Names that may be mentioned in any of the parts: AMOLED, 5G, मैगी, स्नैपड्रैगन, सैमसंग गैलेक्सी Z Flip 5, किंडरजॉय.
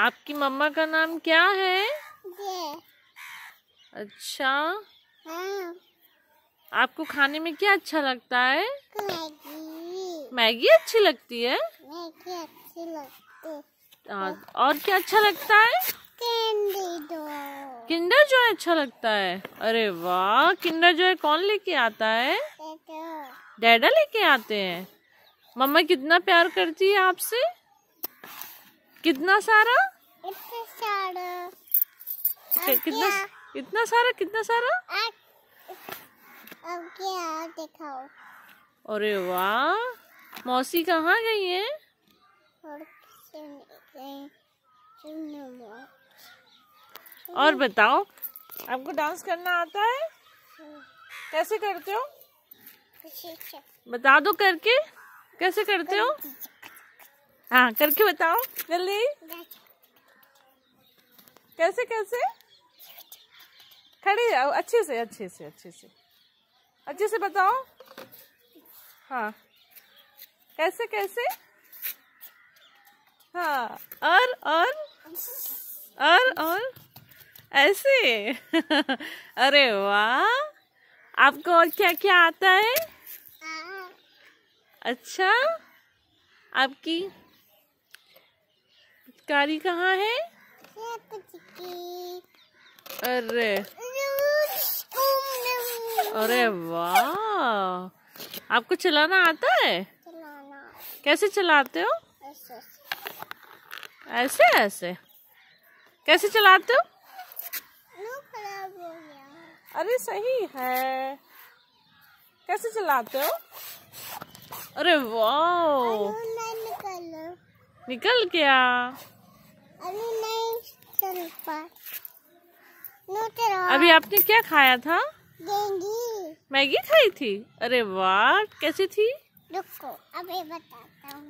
आपकी मम्मा का नाम क्या है? अच्छा, आपको खाने में क्या अच्छा लगता है? मैगी। मैगी अच्छी लगती है? मैगी अच्छी लगती है। और क्या अच्छा लगता है? किंडरजॉय। किंडरजॉय अच्छा लगता है? अरे वाह, किंडरजॉय कौन लेके आता है? डैडा लेके आते हैं। मम्मा कितना प्यार करती है आपसे? कितना सारा? इतना सारा। कितना सारा? अब क्या दिखाओ? अरे वाह, मौसी कहाँ गई है? और बताओ, आपको डांस करना आता है? कैसे करते हो? बता दो करके, कैसे करते हो? हाँ, करके बताओ जल्दी, कैसे कैसे? खड़ी जाओ, अच्छे से बताओ। हाँ, कैसे कैसे? हाँ, और ऐसे। अरे वाह, आपको और क्या क्या आता है? अच्छा, आपकी कारी कहाँ है? अरे वाह, आपको चलाना आता है? कैसे चलाते हो? ऐसे ऐसे कैसे चलाते हो? अरे सही है, कैसे चलाते हो? अरे वाह, निकल गया। अभी आपने क्या खाया था? मैगी खाई थी? अरे वाह, कैसी थी? रुको,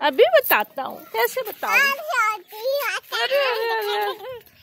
अभी बताता हूँ कैसे बताऊँ।